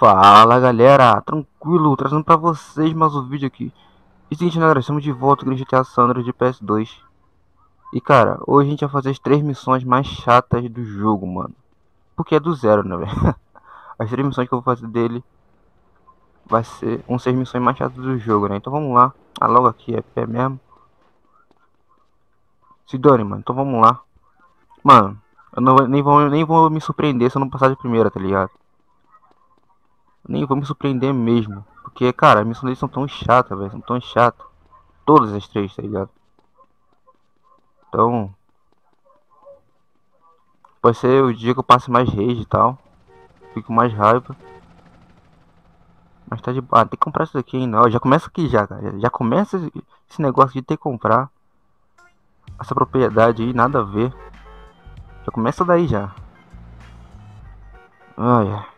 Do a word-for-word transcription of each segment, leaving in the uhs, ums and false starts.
Fala galera, tranquilo, trazendo pra vocês mais um vídeo aqui. E seguinte, galera, estamos de volta com o G T A San Andreas de P S dois. E cara, hoje a gente vai fazer as três missões mais chatas do jogo, mano. Porque é do zero, né, velho? As três missões que eu vou fazer dele vai ser um seis missões mais chatas do jogo, né? Então vamos lá. Ah, logo aqui é pé mesmo. Se dane, mano. Então vamos lá. Mano, eu não nem vou, nem vou me surpreender se eu não passar de primeira, tá ligado? Nem vou me surpreender mesmo. Porque, cara, as missões deles são tão chatas, velho. São tão chatas. Todas as três, tá ligado? Então... pode ser o dia que eu passe mais rage e tal. Fico mais raiva. Mas tá de boa. Ah, tem que comprar isso daqui ainda. Ó, já começa aqui já, cara. Já começa esse negócio de ter que comprar essa propriedade aí, nada a ver. Já começa daí já. Ai, ai.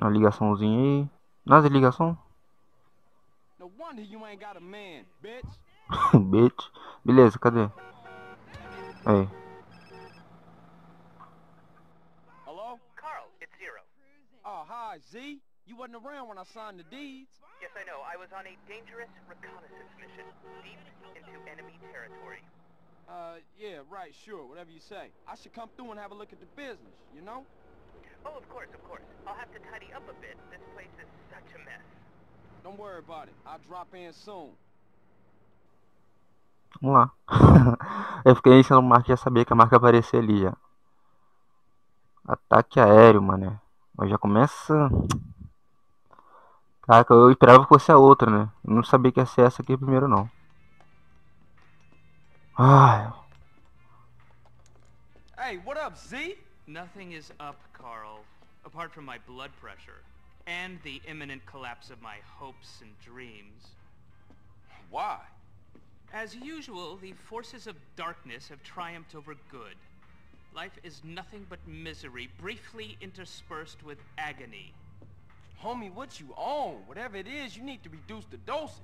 Uma ligaçãozinha aí. Nada de ligação. Bitch. Beleza, cadê? Aí. Hello? Carl, it's Zero. Oh, hi, Z. You wasn't around when I signed the deeds. Yes, I know. I was on a dangerous reconnaissance mission deep into enemy territory. Uh, yeah, right, sure, whatever you say. I should come through and have a look at the business, you know? Oh, of course, of course. I'll have to tidy up a bit. This place is such a mess. Don't worry about it. I'll drop in soon. Vamos lá. Eu fiquei iniciando o marca, já sabia que a marca aparecia ali já. Ataque aéreo, mané. Mas já começa... Caraca, eu esperava que fosse a outra, né? Eu não sabia que ia ser essa aqui primeiro, não. Ai... Hey, what up, Z? Nothing is up, Carl. Apart from my blood pressure. And the imminent collapse of my hopes and dreams. Why? As usual, the forces of darkness have triumphed over good. Life is nothing but misery, briefly interspersed with agony. Homie, what you on? Whatever it is, you need to reduce the dosage.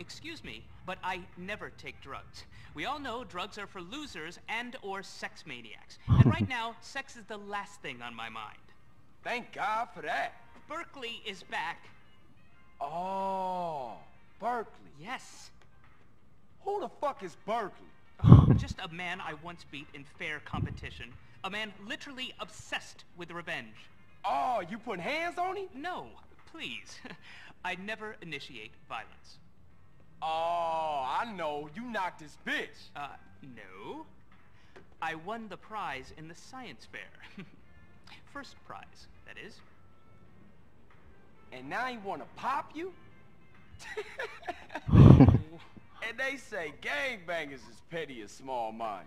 Excuse me, but I never take drugs. We all know drugs are for losers and or sex maniacs. And right now, sex is the last thing on my mind. Thank God for that. Berkeley is back. Oh... Berkeley? Yes. Who the fuck is Berkeley? Oh, just a man I once beat in fair competition. A man literally obsessed with revenge. Oh, you put hands on him? No, please. I never initiate violence. Oh, I know. You knocked his bitch. Uh, no. I won the prize in the science fair. First prize, that is. And now he wanna pop you? And they say gangbangers is petty and small-minded.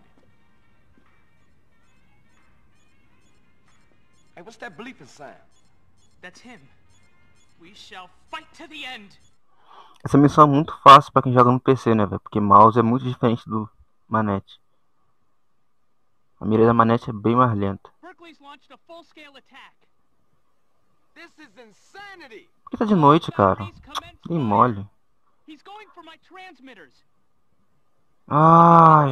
Hey, what's that bleeping sound? That's him. We shall fight to the end. Essa missão é muito fácil pra quem joga no P C, né, velho? Porque mouse é muito diferente do manete. A mira da manete é bem mais lenta. Por que tá de noite, cara? Nem mole. Ai,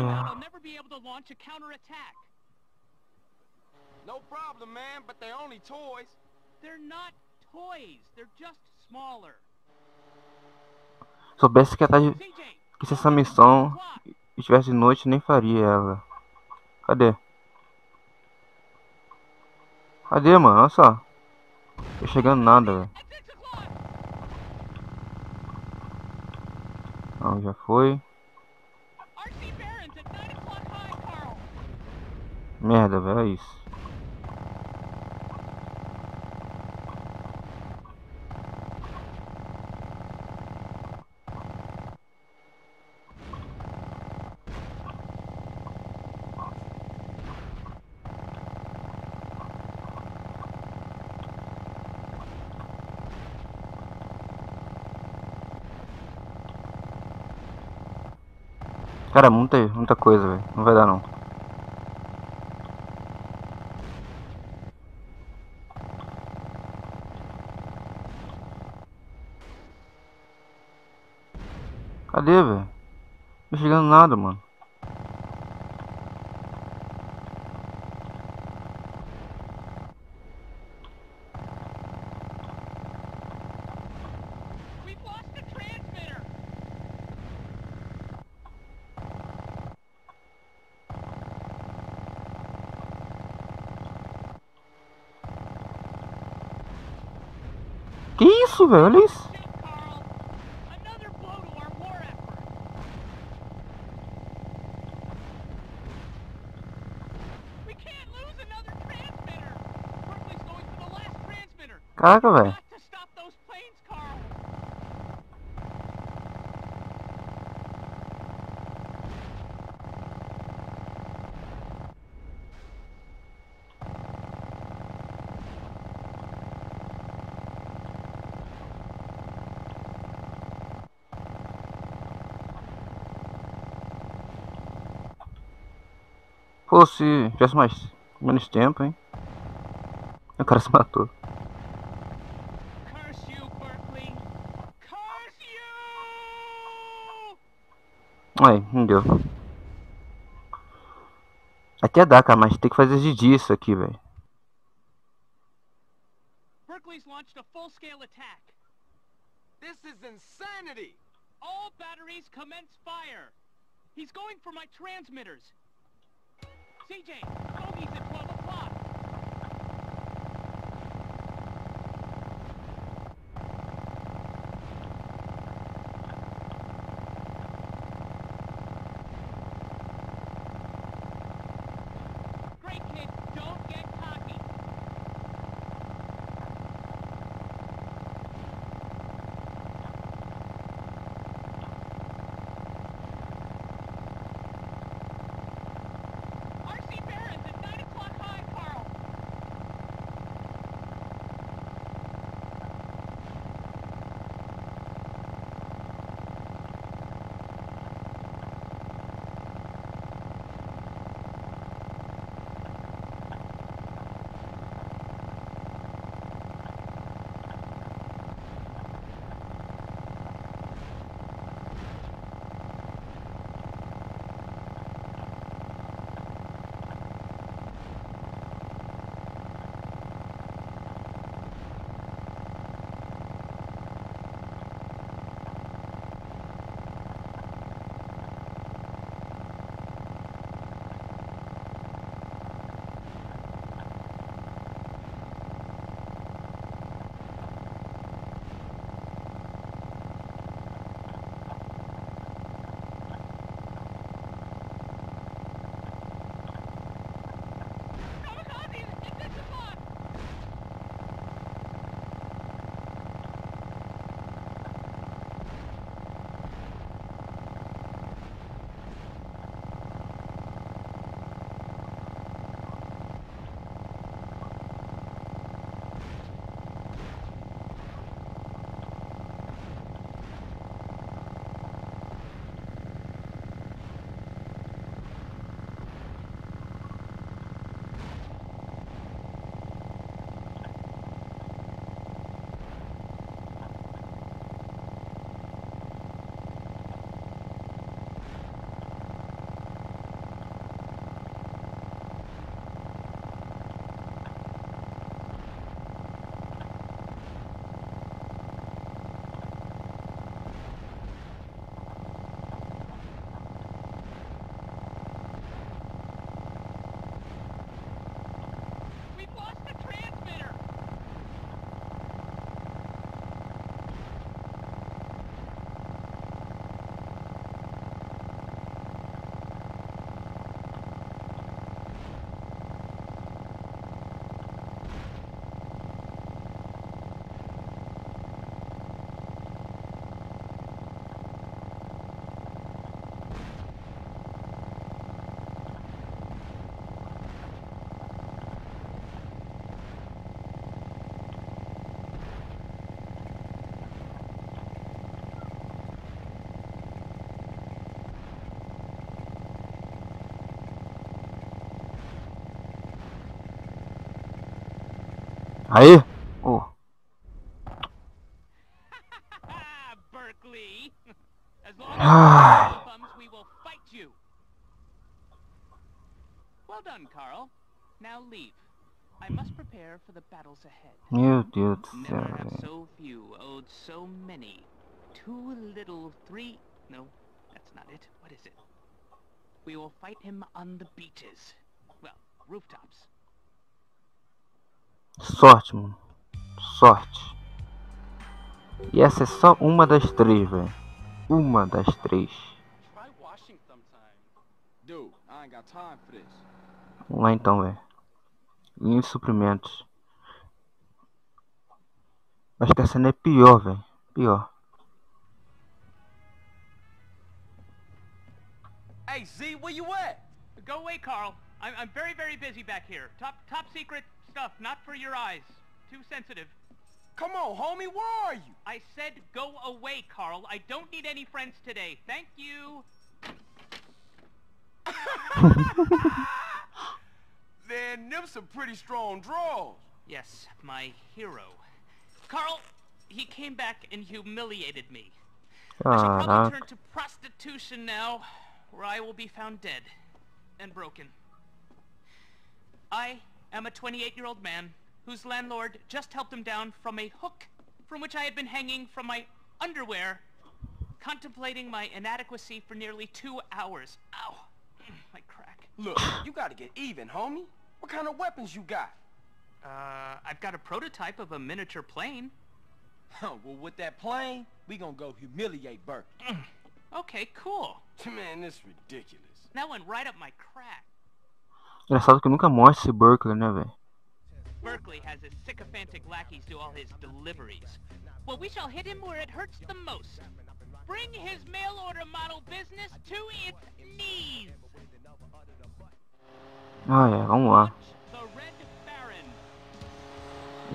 soubesse que, de... que se essa missão estivesse de noite, nem faria ela. Cadê? Cadê, mano? Olha só. Tô chegando nada, velho. Não, já foi. Merda, velho, é isso. Cara, muita, muita coisa, velho. Não vai dar, não. Cadê, velho? Não tô chegando nada, mano. Que isso, velho? Olha isso. Caraca, velho. Pô, se tivesse mais menos tempo, hein? O cara se matou. Curse you, Berkeley. Curse you! Aí, não deu. Até dá, cara, mas tem que fazer de dia isso aqui, velho. Berkeley's launched a full-scale attack. This is insanity. All batteries commence fire. He's going for my transmitters. C J, bogeys at twelve o'clock. Great kid, don't get cocky. Aí, oh. Berkeley. As long as you bums, we will fight you. Well done, Carl. Now leave. I must prepare for the battles ahead. You did never have so few, owed so many. Too little, three... No, that's not it. What is it? We will fight him on the beaches. Well, rooftops. Sorte, mano. Sorte. E essa é só uma das três, velho. Uma das três. Vamos lá então, velho. Linha de suprimentos. Acho que essa não é pior, velho. Pior. Hey Z, where you at? Go away, Carl. I'm, I'm very, very busy back here. Top, top secret stuff, not for your eyes. Too sensitive. Come on, homie, where are you? I said go away, Carl. I don't need any friends today. Thank you. Man, them some pretty strong draws. Yes, my hero. Carl, he came back and humiliated me. Uh-huh. I should probably turn to prostitution now, where I will be found dead and broken. I am a twenty-eight-year-old man whose landlord just helped him down from a hook from which I had been hanging from my underwear, contemplating my inadequacy for nearly two hours. Ow, my crack. Look, you gotta get even, homie. What kind of weapons you got? Uh, I've got a prototype of a miniature plane. Huh, well, with that plane, we gonna go humiliate Berkeley. Okay, cool. Man, this is ridiculous. That went right up my crack. Engraçado que eu nunca mostro esse Berkeley, né, velho? Berkeley has his sycophantic lackeys do all his deliveries. Well, we shall hit him where it hurts the most. Bring his mail-order model business to its knees. Ah, é, vamos lá.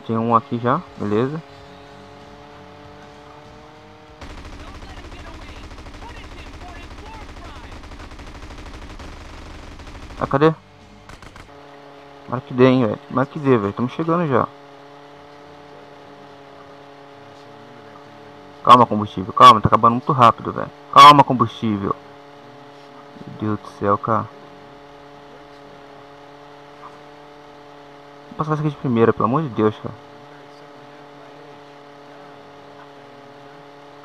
Tem um aqui já, beleza? Ah, cadê? Tomara que dê, hein, velho. Tomara que dê, velho. Estamos chegando já. Calma, combustível. Calma, tá acabando muito rápido, velho. Calma, combustível. Meu Deus do céu, cara. Vou passar essa aqui de primeira, pelo amor de Deus, cara.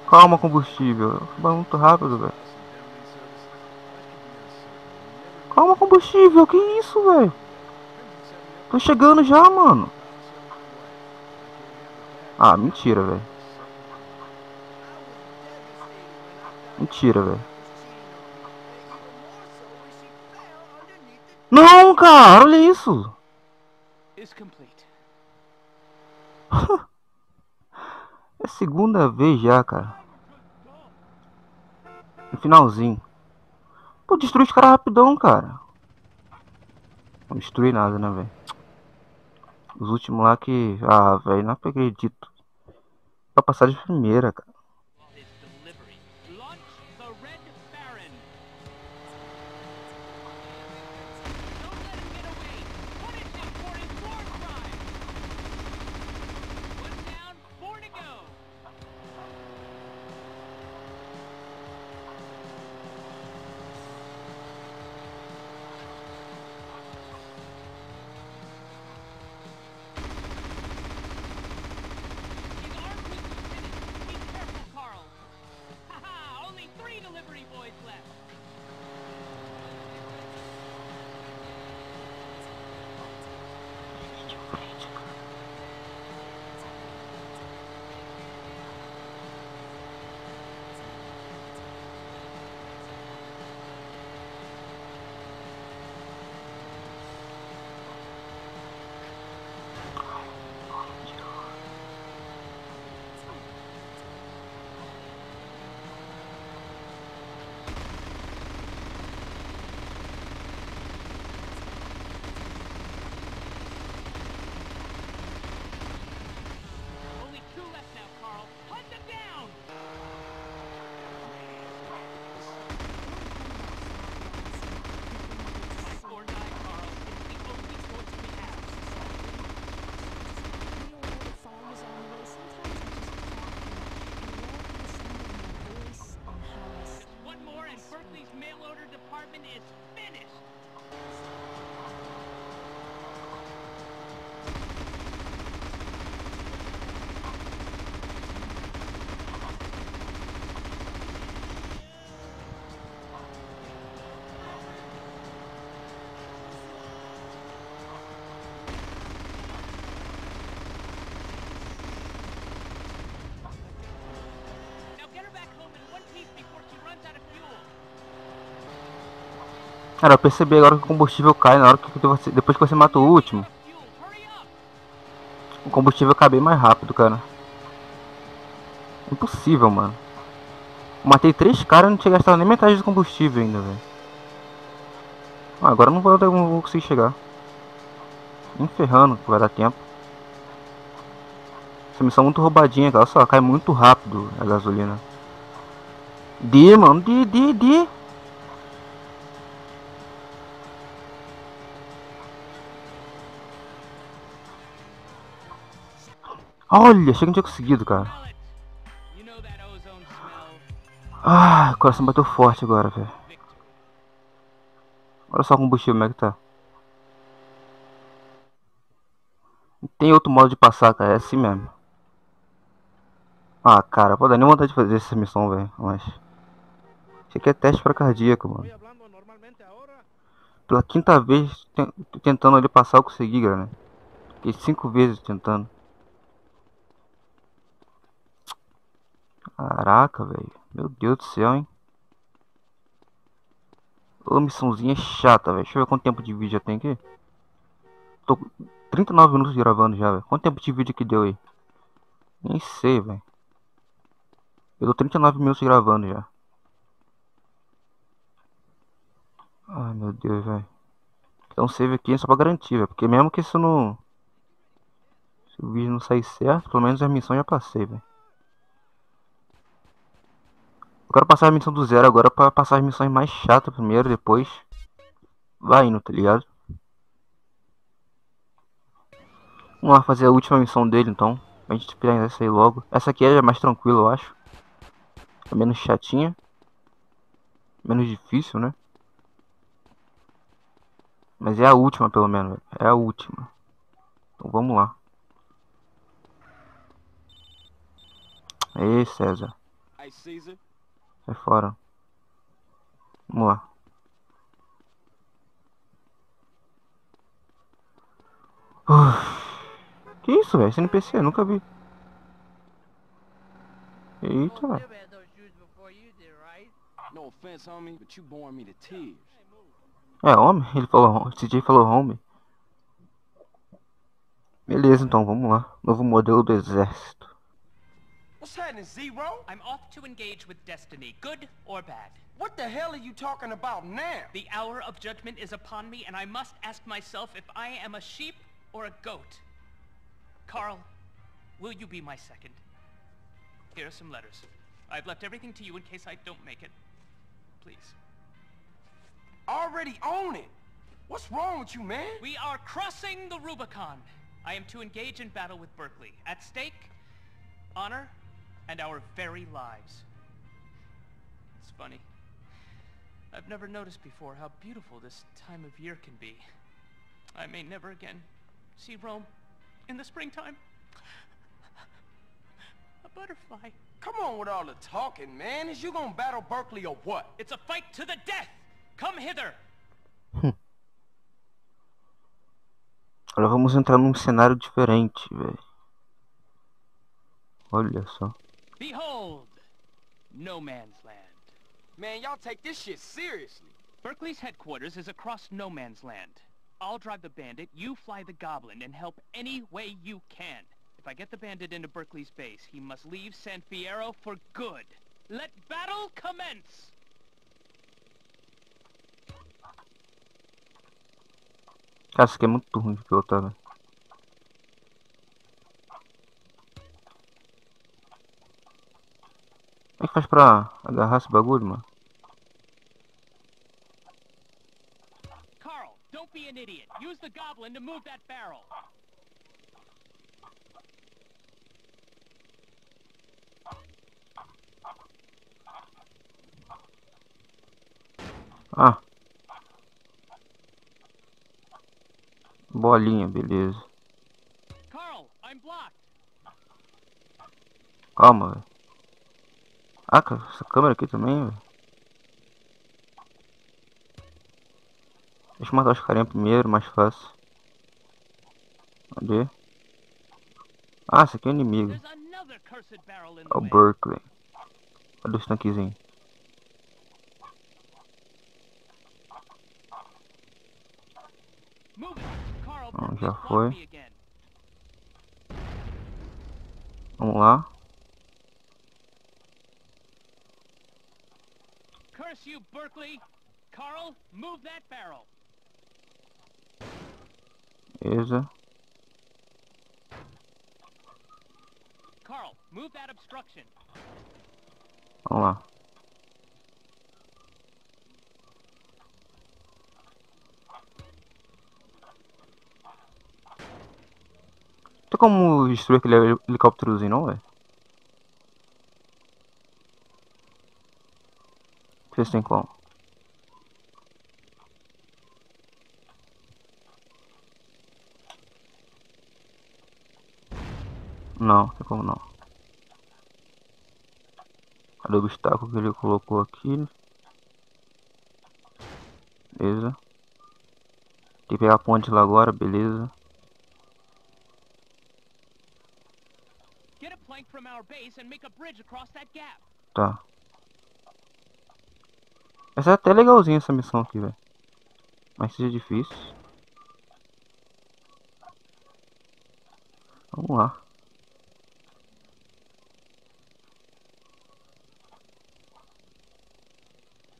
Calma, combustível. Tá acabando muito rápido, velho. Calma, combustível, que isso, velho? Tô chegando já, mano. Ah, mentira, velho. Mentira, velho. Não, cara, olha isso. É a segunda vez já, cara. No finalzinho. Pô, destruir os caras rapidão, cara. Não destruí nada, né, velho? Os últimos lá que... Ah, velho, não acredito. Pra passar de primeira, cara. Cara, eu percebi agora que o combustível cai na hora que você, depois que você mata o último. O combustível cai bem mais rápido, cara. Impossível, mano. Matei três caras e não tinha gastado nem metade do combustível ainda, velho. Ah, agora não vou, não vou conseguir chegar. Nem ferrando que vai dar tempo. Essa missão é muito roubadinha, cara. Olha só, cai muito rápido a gasolina. Dê, mano. Dê, dê, dê. Olha, achei que não tinha conseguido, cara. Ah, o coração bateu forte agora, velho. Olha só o combustível, como é que tá. Não tem outro modo de passar, cara. É assim mesmo. Ah, cara, pô, dá nem vontade de fazer essa missão, velho. Mas... isso aqui é teste pra cardíaco, mano. Pela quinta vez tentando ele passar, eu consegui, galera. Fiquei cinco vezes tentando. Caraca, velho. Meu Deus do céu, hein. Ô, missãozinha chata, velho. Deixa eu ver quanto tempo de vídeo já tem aqui. Tô com trinta e nove minutos gravando já, velho. Quanto tempo de vídeo que deu aí? Nem sei, velho. Eu tô trinta e nove minutos gravando já. Ai, meu Deus, velho. Então save aqui só pra garantir, velho. Porque mesmo que isso não... se o vídeo não sair certo, pelo menos a missão já passei, velho. Eu quero passar a missão do zero agora pra passar as missões mais chatas primeiro, depois vai indo, tá ligado? Vamos lá fazer a última missão dele então. A gente esperar essa aí logo. Essa aqui é mais tranquila, eu acho. É menos chatinha. Menos difícil, né? Mas é a última pelo menos. É a última. Então vamos lá. Ei, César. Sai fora. Vamos lá. Uf. Que isso, velho? Esse N P C, eu nunca vi. Eita, velho. É homem? Ele falou, o C J falou homem. Beleza, então, vamos lá. Novo modelo do exército. What's happening, Zero? I'm off to engage with destiny, good or bad. What the hell are you talking about now? The hour of judgment is upon me, and I must ask myself if I am a sheep or a goat. Carl, will you be my second? Here are some letters. I've left everything to you in case I don't make it. Please. Already own it! What's wrong with you, man? We are crossing the Rubicon. I am to engage in battle with Berkeley. At stake, honor, and our very lives. It's funny. I've never noticed before how beautiful this time of year can be. I may never again see Rome in the springtime. A butterfly. Come on with all the talking, man. Is you gonna battle Berkeley or what? It's a fight to the death. Come hither. Agora vamos entrar num cenário diferente, velho. Olha só. Behold, no man's land. Man, y'all take this shit seriously. Berkeley's headquarters is across no man's land. I'll drive the bandit, you fly the goblin, and help any way you can. If I get the bandit into Berkeley's base, he must leave San Fierro for good. Let battle commence! Cara, isso aqui é muito ruim de pilotar, né? Como é que faz pra agarrar esse bagulho, mano? Carl, don't be an idiot. Use the goblin to move that barrel. Ah. Bolinha, beleza. Carl, I'm blocked. Calma, velho. Ah, cara, essa câmera aqui também, velho. Deixa eu matar os carinha primeiro, mais fácil. Cadê? Ah, esse aqui é o inimigo. É o Berkeley. Cadê os tanquezinhos? Ó, já foi. Vamos lá. Curse you, Berkeley. Carl, move that barrel. Beleza. Carl, move that obstruction. Vamos lá. Tem como destruir aquele helicópterozinho, não, velho? Vê se tem como. Não, tem como não. Cadê o obstáculo que ele colocou aqui? Beleza. Tem que pegar a ponte lá agora, beleza. Tá. Essa é até legalzinha essa missão aqui, velho. Mas seja difícil. Vamos lá.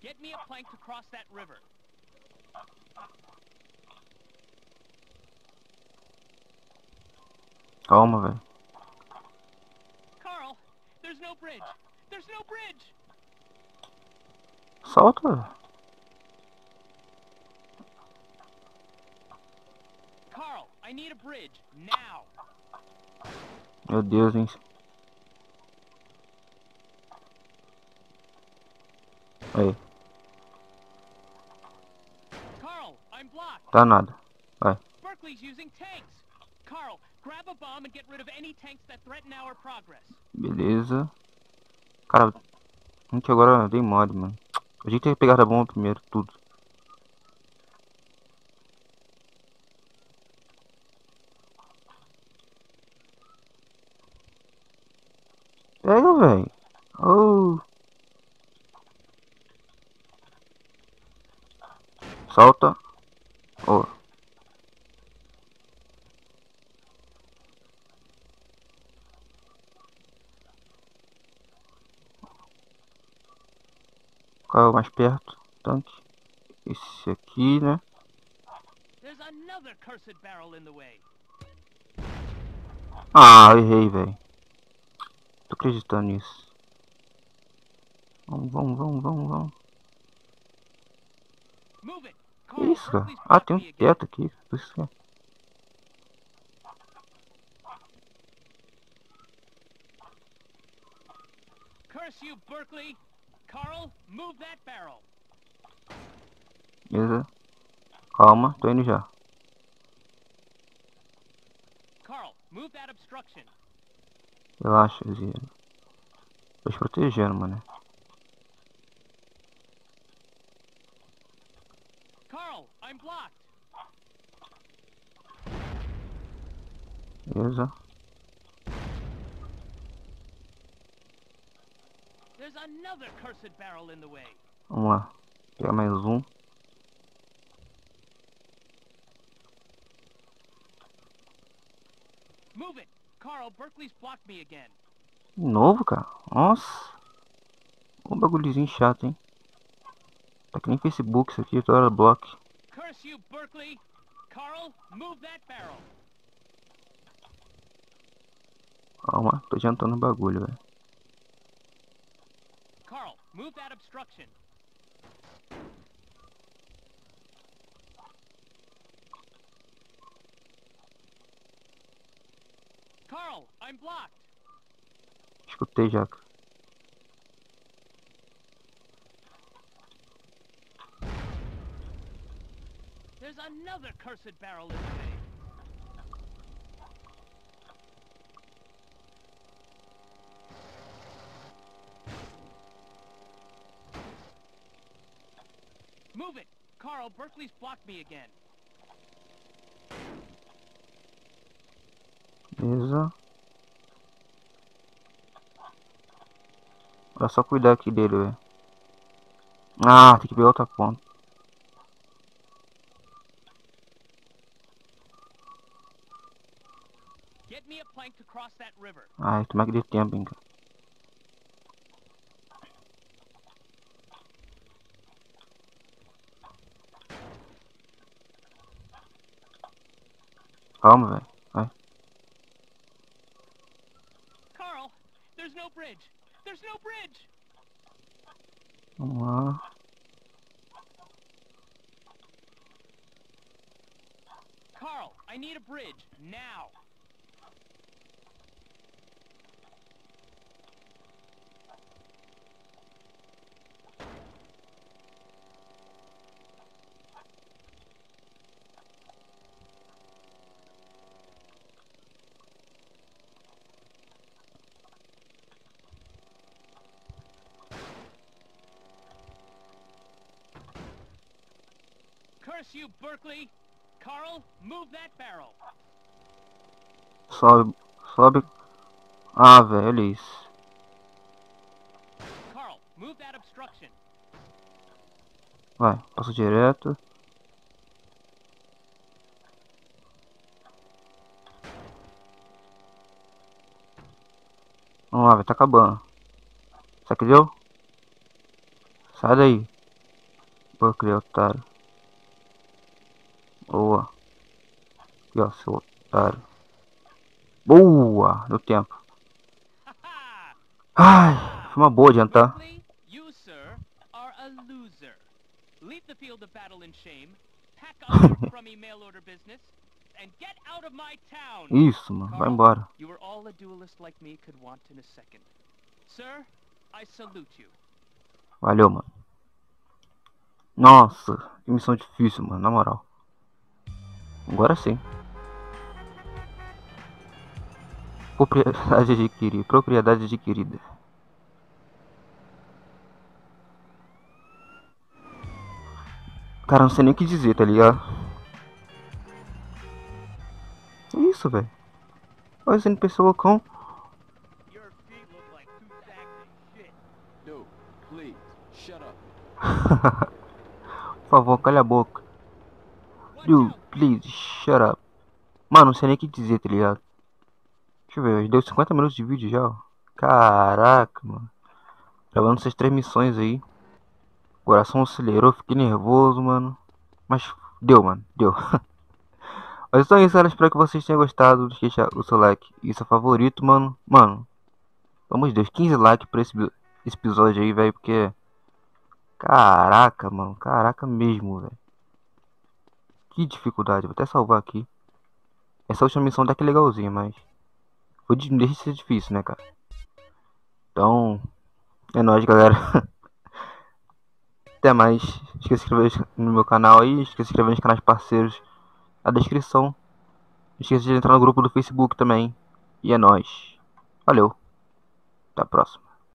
Get me a plank to cross that river. Calma, velho. Carl, there's no bridge. There's no bridge. Salta. Carl, I need a bridge now. Meu Deus, hein? Aí. Carl, I'm blocked. Tá nada. Vai. Berkeley's using tanks. Carl, grab a bomb and get rid of any tanks that threaten our progress. Beleza. Cara, gente, agora dei mole, mano. A gente tem que pegar a bomba primeiro, tudo. Pega, velho. Oh. Salta. Oh. Caiu mais perto, tanque. Esse aqui, né? Ah, eu errei, velho. Tô acreditando nisso. Vamos, vamos, vamos, vamos, vamos. Que isso, cara? Ah, tem um teto aqui. Curse you, Berkeley! Carl, move that barrel. Beleza. Calma, tô indo já. Carl, move that obstruction. Relaxa, Zero. Tô te protegendo, mano. Carl, I'm blocked. Beleza. Vamos lá, pegar mais um. De novo, cara? Nossa. Um bagulhozinho chato, hein? Tá que nem Facebook isso aqui, toda hora block. Calma, tô adiantando o bagulho, velho. Carl, move that obstruction. Carl, I'm blocked. Escutei, Jack. There's another cursed barrel in the way. Move it! Carl, Berkeley's blocked me again. Beleza. É só cuidar aqui dele, velho. Ah, tem que pegar outra ponta. I automatically jumping. Come on, right? Carl, there's no bridge. There's no bridge. Wow. Carl, I need a bridge now. You, Berkeley. Carl, move that barrel. Sobe, sobe. Ah, velho. Carl, move that obstruction. Vai, passo direto. Vamos lá, vai, tá acabando. Será que deu? Sai daí, Berkeley, otário. Boa. Aqui, ó, seu otário. Boa! Deu tempo. Ai, foi uma boa adiantar. Isso, mano. Vai embora. Valeu, mano. Nossa, que missão difícil, mano. Na moral. Agora sim. Propriedade adquirida. Propriedade adquirida. Cara, não sei nem o que dizer, tá ligado? Isso, velho. Olha esse N P C loucão. Por favor, calha a boca. Dude, please, shut up. Mano, não sei nem o que dizer, tá ligado? Deixa eu ver, deu cinquenta minutos de vídeo já, ó. Caraca, mano. Gravando essas três missões aí. O coração acelerou, fiquei nervoso, mano. Mas deu, mano, deu. Mas então é isso, galera. Espero que vocês tenham gostado. Deixa o seu like e seu favorito, mano. Mano, pelo amor de Deus, quinze likes pra esse, esse episódio aí, velho. Porque... Caraca, mano. Caraca mesmo, velho. Que dificuldade, vou até salvar aqui. Essa última missão daqui é legalzinha, mas vou de... deixa de ser difícil, né, cara? Então, é nóis, galera. Até mais. Esqueça de se inscrever no meu canal aí. Esqueça de se inscrever nos canais parceiros na descrição. Esqueça de entrar no grupo do Facebook também. E é nóis. Valeu. Até a próxima.